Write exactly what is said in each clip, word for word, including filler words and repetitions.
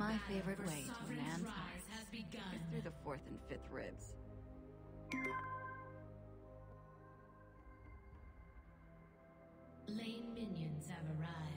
my favorite way to land is through the fourth and fifth ribs. Lane minions have arrived.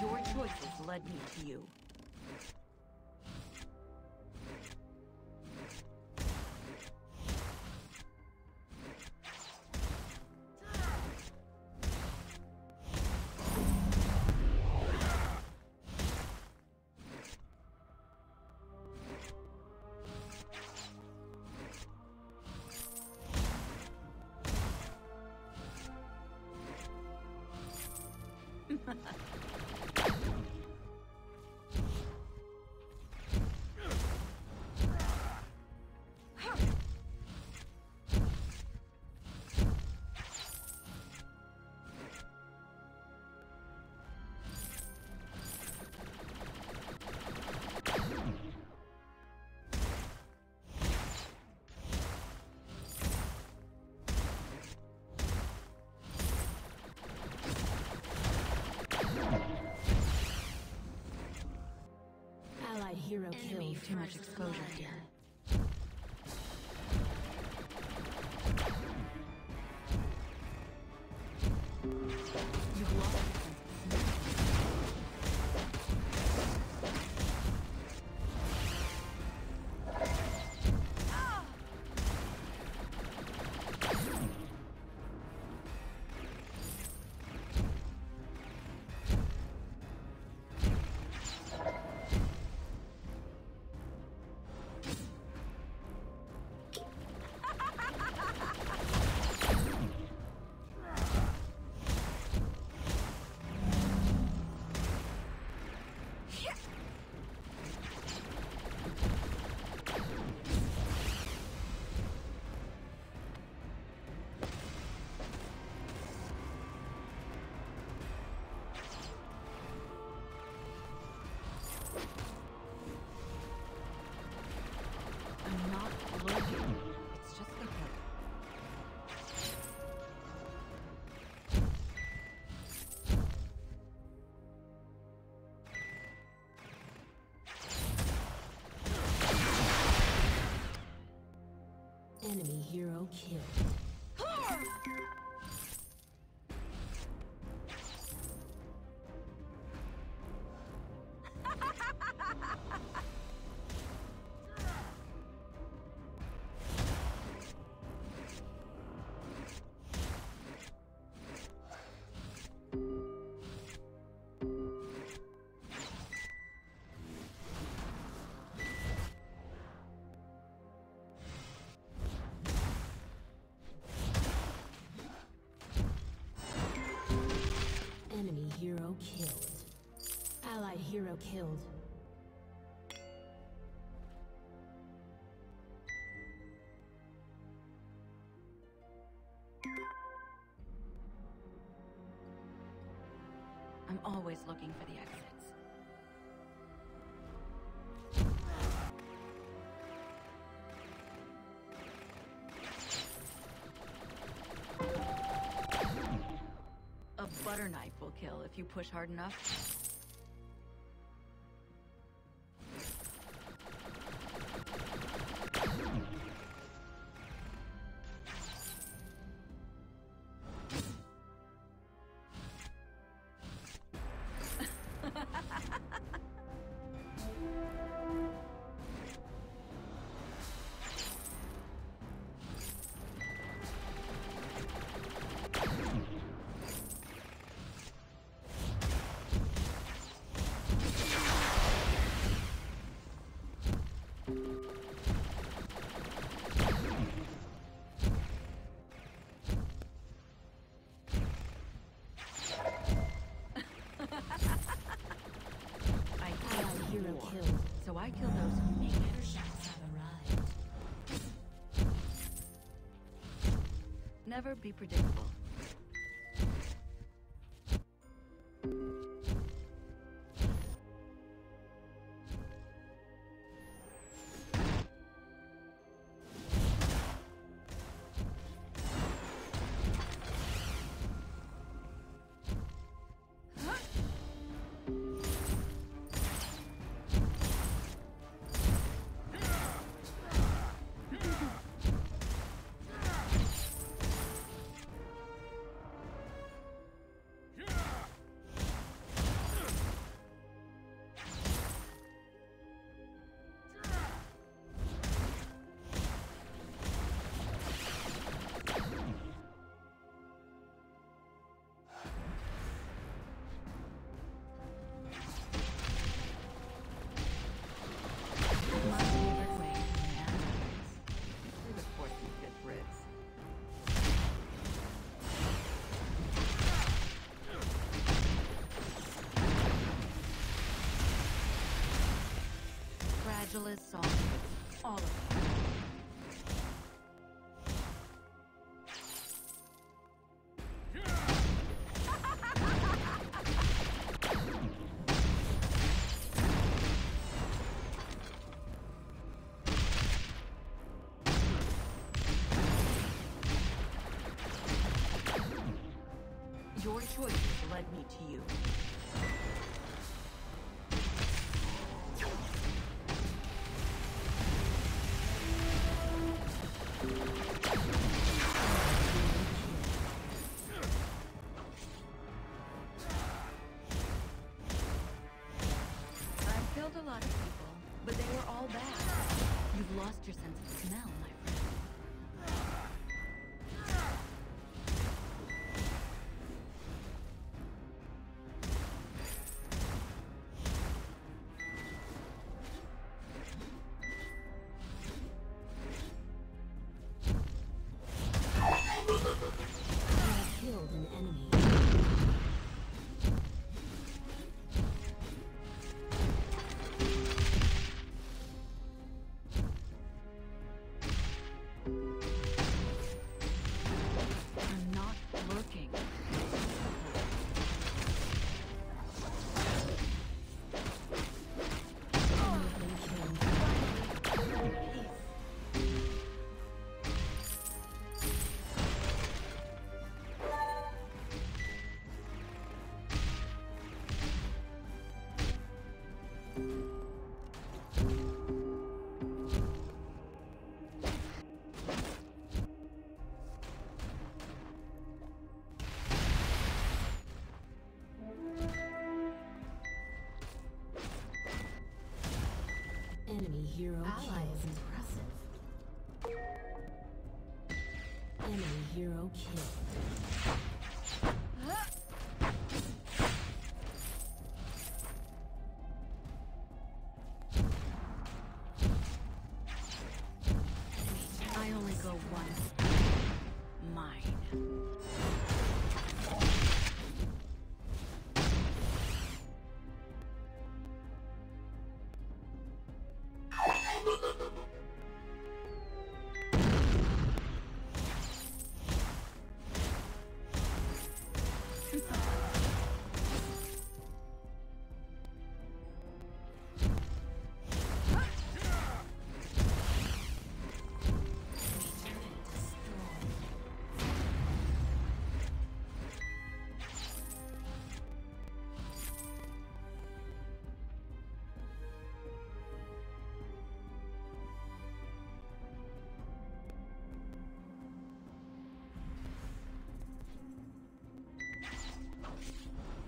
Your choices led me to you. Hero killed. Too much exposure here. You've lost. Enemy hero killed. Hero killed. Allied hero killed. I'm always looking for the exits. Butter knife will kill if you push hard enough. So I kill those who make better shots have arrived. Never be predictable. Follow. Your choices led me to you. A lot of people, but they were all bad. You've lost your sense of smell, my friend. You have killed an enemy. Enemy hero ally is impressive. Enemy hero killed. I only go once. Mine.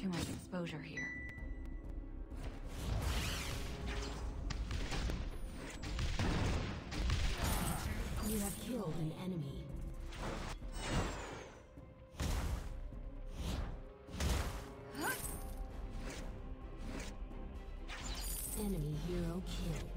Too much exposure here. You have killed an enemy. Huh? Enemy hero killed.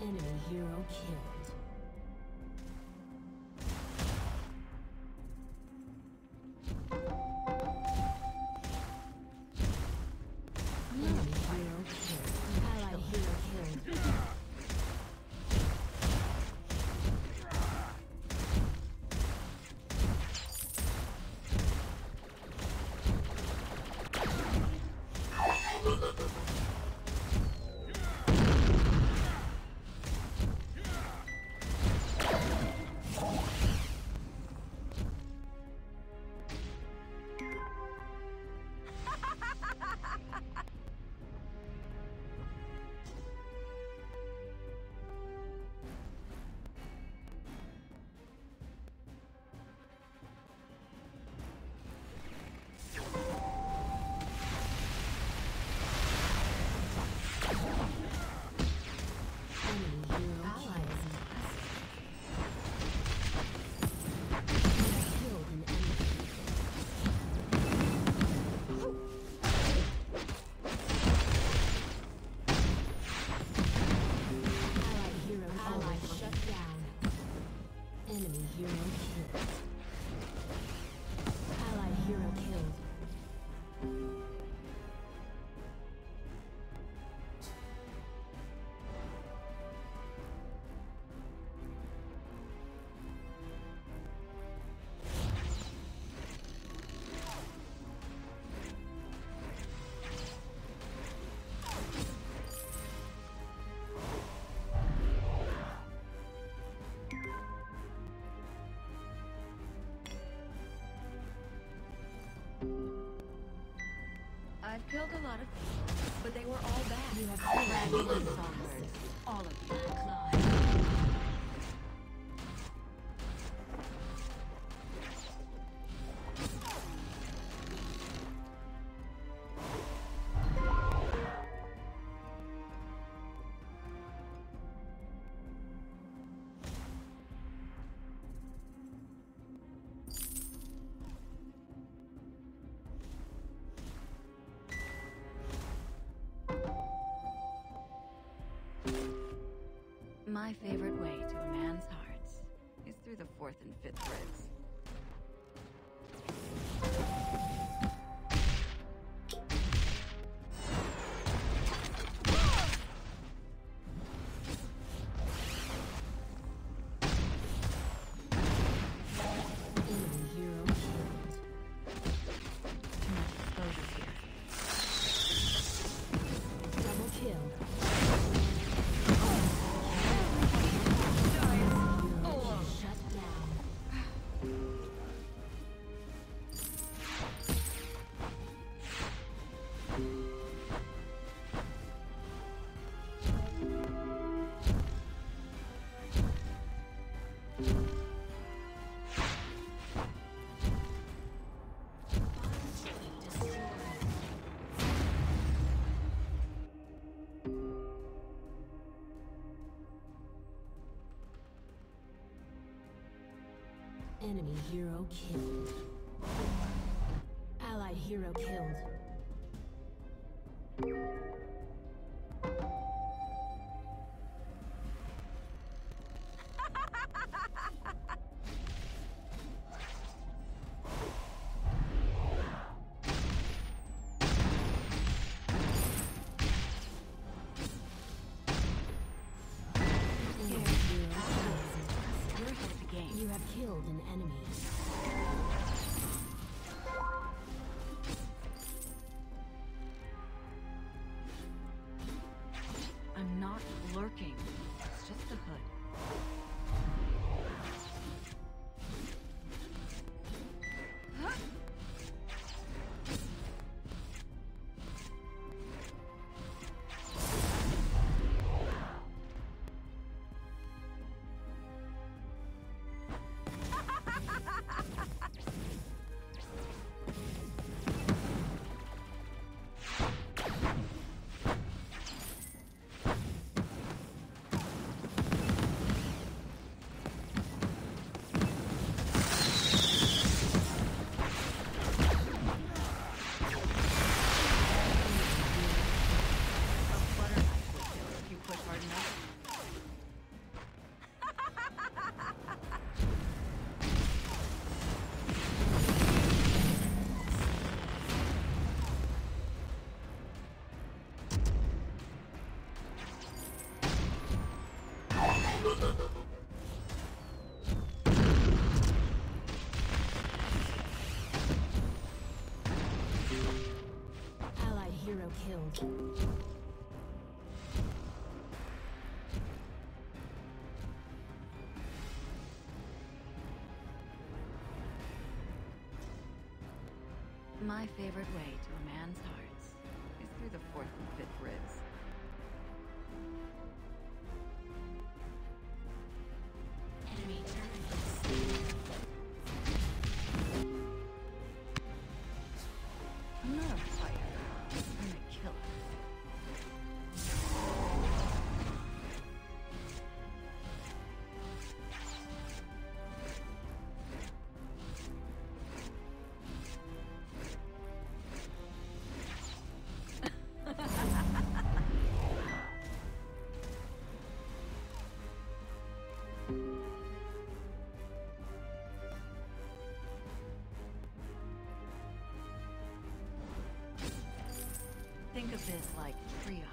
Enemy hero killed. I've killed a lot of people, but they were all bad. You have all bad songbirds. All of you, Clive. My favorite way to a man's hearts is through the fourth and fifth ribs. Enemy hero killed. Allied hero killed. Killed an enemy. I'm not lurking. It's just the hood. Killed. My favorite way to a man's hearts is through the fourth and fifth ribs. Enemy turns. I'm not a fighter. Think of this like triage.